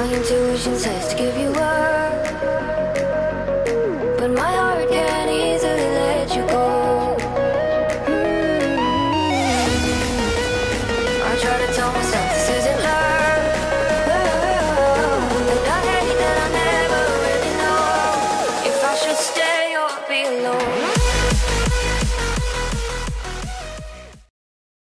My intuition says to give you up, but my heart can't easily let you go. I try to tell myself